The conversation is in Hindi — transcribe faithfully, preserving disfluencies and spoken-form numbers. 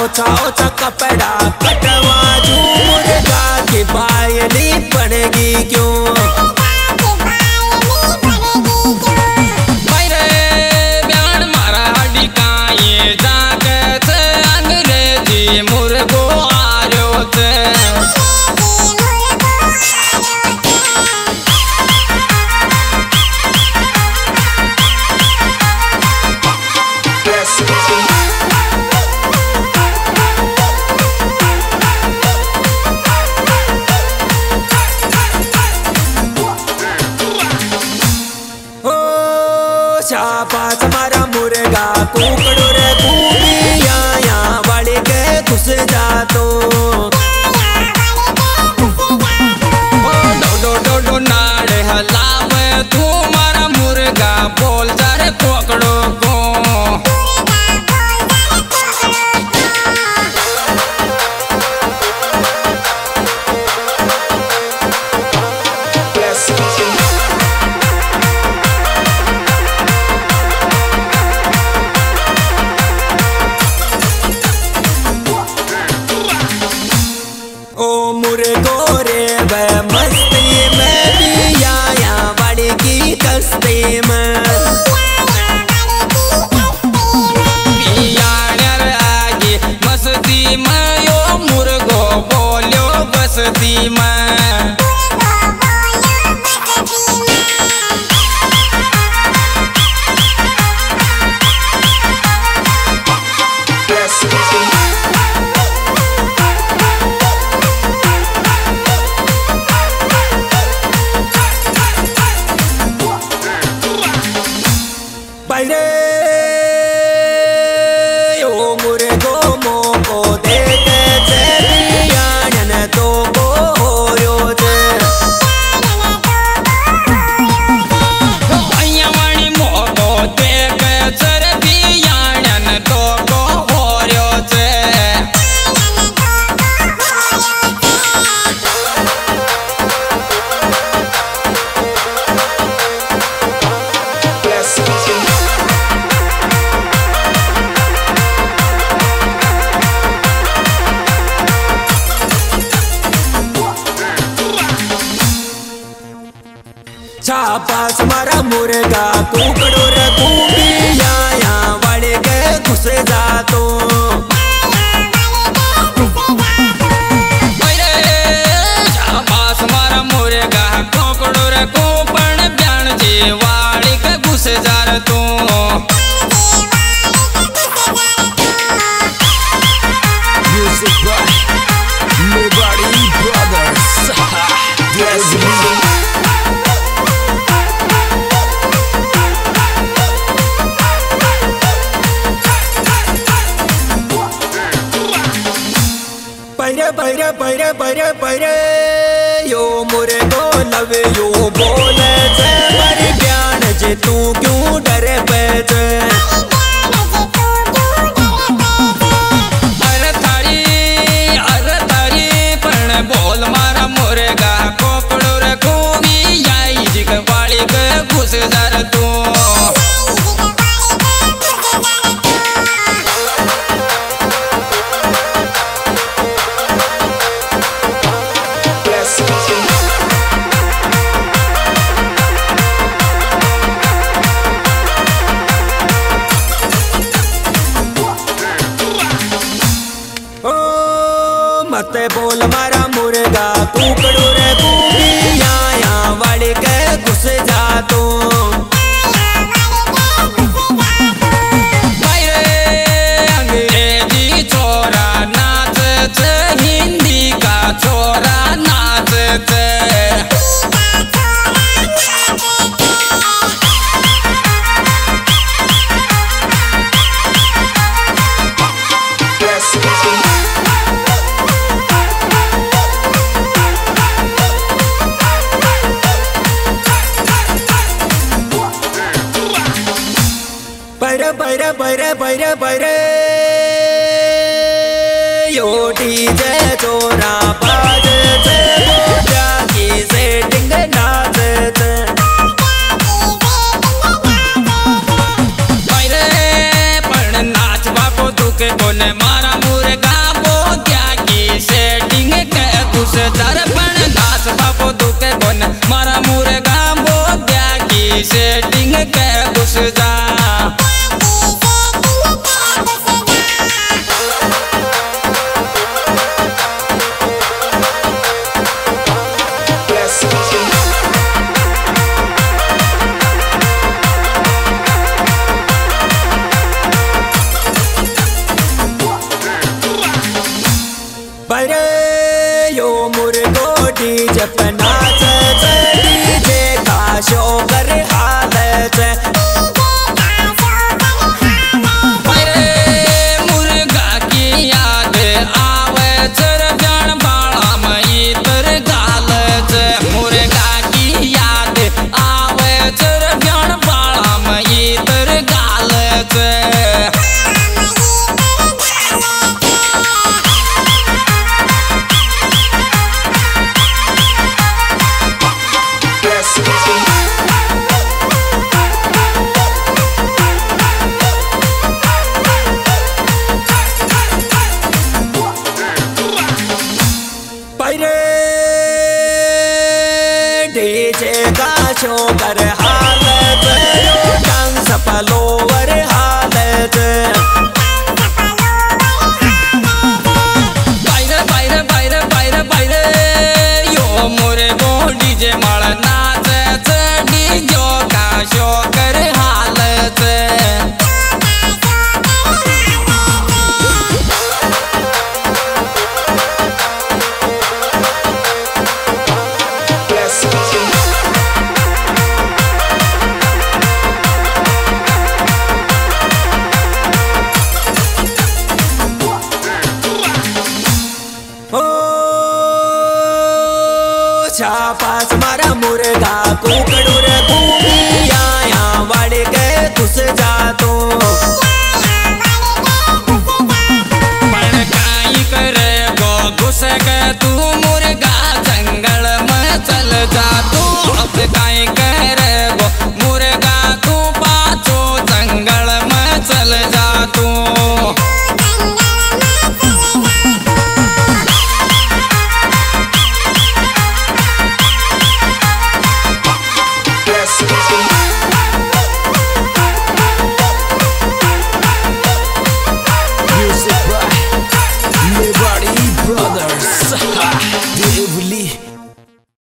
ओछा ओछा कपड़ा कटवा झूठा के पायली पड़ेगी क्यों मेरे बयान मारा हड्डी का ये जागत अंग्रेजी मुर्गो आरोत शाबाश मारा मुर्गा कुकड़ो रे कुबिया या वाले के खुश जा तो ओ डो डो डो डो नाड़े हलावे तू मारा मुर्गा बोल जा रे पकड़ो को शाबाश मारा मुर्गा कुकड़ो रे कुबिया या वाले के खुश जा तो शाबाश मारा मुर्गा कुकड़ो रे कुपण बयान जी वाले के खुश जा तो पैरे पैरे पैरे पैरे यो मुरे को लवे यो बोले से पर ज्ञान जे तू क्यों डरे पैसे हर थारी हर थारी पण बोल मारा मुर्गा कोपड़ो रखूंगी आई जी के वाली के घुस दर तू बैरे बैरे बैरे बैरे यो डीजे चोरा बाजते की सेटिंग नाचते बैरे पण नाचवा को दुख कोने मारा मुर्गा को क्या की सेटिंग के कुछ दर पण नाचवा को दुख कोने मारा मुर्गा को क्या की सेटिंग के कुछ दर बरे यो मुर्गो डीजे पे नाचे छे डीजे का शो करे आले छे बरे मुर्गा की याद आवे जर जान बाड़ा मई तर गाले छे मुर्गा की याद आवे जर जान बाड़ा मई तर गाले छे डीजे का शो कर हालत डांस फॉलोवर हालत बाहर बाहर बाहर बाहर बाहर यो मुर्गो डीजे मार नाचत डीजे का शो कर हालत पास मारा मुर्गा कुकड़ू रे भूमिया या वाड़ के तुस जा तो पण काई करे गो घुस के तू मुर्गा जंगल में चल जा तू अब काई करे गो मुर्गा तू पाछो जंगल में चल जा तू Brothers, dear Willie.